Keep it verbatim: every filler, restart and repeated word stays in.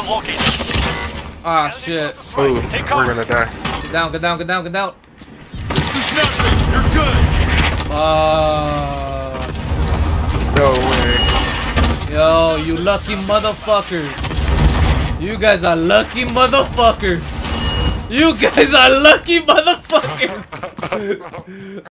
unlocking. Ah, oh, shit. Oh, we're gonna die. Get down, get down, get down, get down. This is nothing. You're good. Uh, no way. Yo, you lucky motherfuckers. You guys are lucky motherfuckers. You guys are lucky motherfuckers.